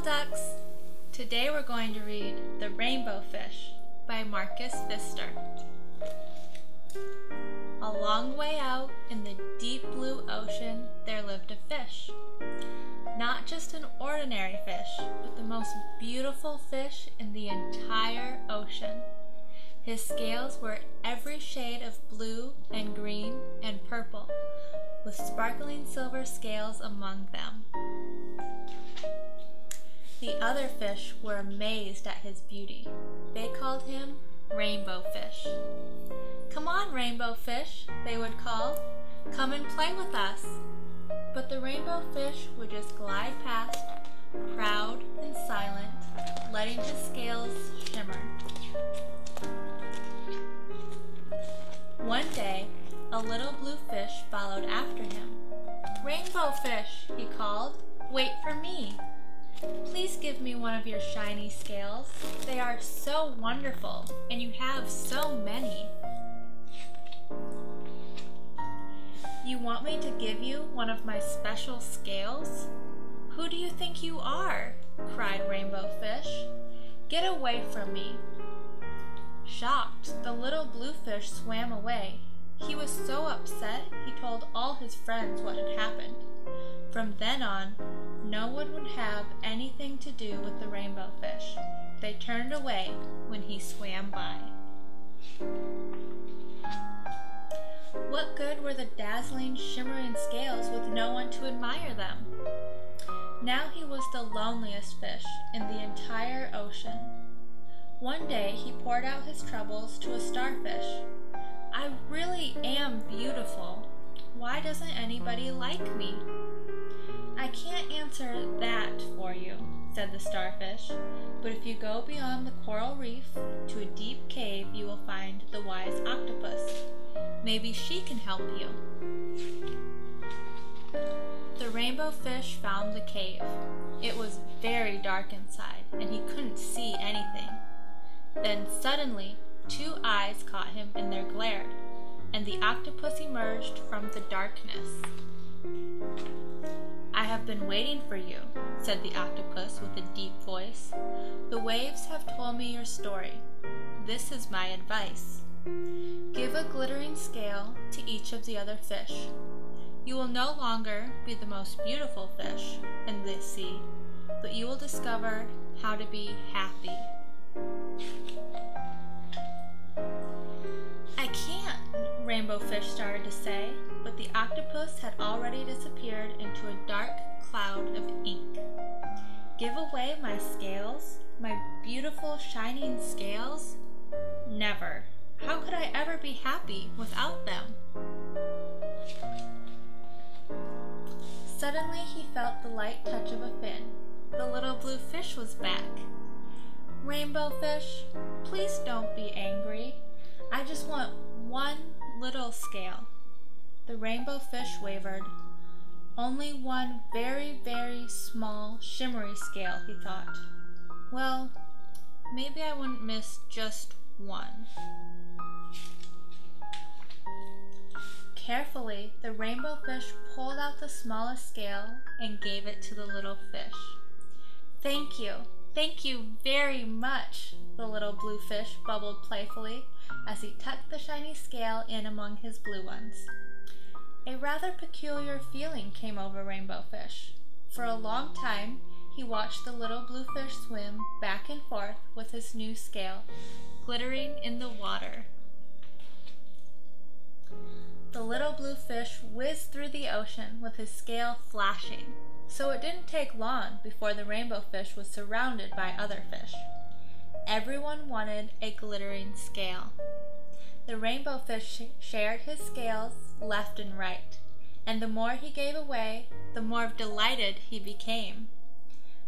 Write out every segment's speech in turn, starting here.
little ducks! Today we're going to read The Rainbow Fish by Marcus Pfister. A long way out in the deep blue ocean there lived a fish. Not just an ordinary fish, but the most beautiful fish in the entire ocean. His scales were every shade of blue and green and purple, with sparkling silver scales among them. The other fish were amazed at his beauty. They called him Rainbow Fish. "Come on, Rainbow Fish," they would call. "Come and play with us." But the Rainbow Fish would just glide past, proud and silent, letting his scales shimmer. One day, a little blue fish followed after him. "Rainbow Fish," he called, "wait for me. Please give me one of your shiny scales. They are so wonderful, and you have so many." "You want me to give you one of my special scales? Who do you think you are?" cried Rainbow Fish. "Get away from me." Shocked, the little blue fish swam away. He was so upset, he told all his friends what had happened. From then on, no one would have anything to do with the Rainbow Fish. They turned away when he swam by. What good were the dazzling, shimmering scales with no one to admire them? Now he was the loneliest fish in the entire ocean. One day he poured out his troubles to a starfish. "I really am beautiful. Why doesn't anybody like me?" "I can't answer that for you," said the starfish, "but if you go beyond the coral reef to a deep cave, you will find the wise octopus. Maybe she can help you." The Rainbow Fish found the cave. It was very dark inside, and he couldn't see anything. Then suddenly, two eyes caught him in their glare, and the octopus emerged from the darkness. "I have been waiting for you," said the octopus with a deep voice. "The waves have told me your story. This is my advice. Give a glittering scale to each of the other fish. You will no longer be the most beautiful fish in this sea, but you will discover how to be happy." "I can't," Rainbow Fish started to say, but the octopus had already disappeared into a dark cloud of ink. "Give away my scales, my beautiful shining scales? Never. How could I ever be happy without them?" Suddenly he felt the light touch of a fin. The little blue fish was back. "Rainbow Fish, please don't be angry. I just want one little scale." The Rainbow Fish wavered. Only one very, very small, shimmery scale, he thought. "Well, maybe I wouldn't miss just one." Carefully, the Rainbow Fish pulled out the smallest scale and gave it to the little fish. Thank you very much," the little blue fish bubbled playfully as he tucked the shiny scale in among his blue ones. A rather peculiar feeling came over Rainbow Fish. For a long time, he watched the little blue fish swim back and forth with his new scale, glittering in the water. The little blue fish whizzed through the ocean with his scale flashing, so it didn't take long before the Rainbow Fish was surrounded by other fish. Everyone wanted a glittering scale. The Rainbow Fish shared his scales left and right, and the more he gave away, the more delighted he became.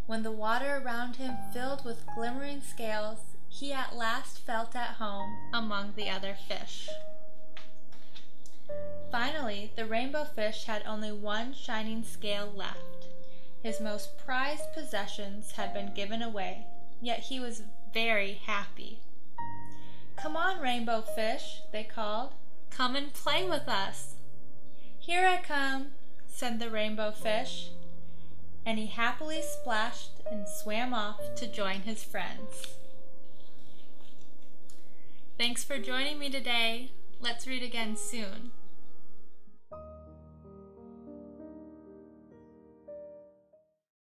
When the water around him filled with glimmering scales, he at last felt at home among the other fish. Finally, the Rainbow Fish had only one shining scale left. His most prized possessions had been given away, yet he was very happy. "Come on, Rainbow Fish," they called. "Come and play with us." "Here I come," said the Rainbow Fish. and he happily splashed and swam off to join his friends. Thanks for joining me today. Let's read again soon.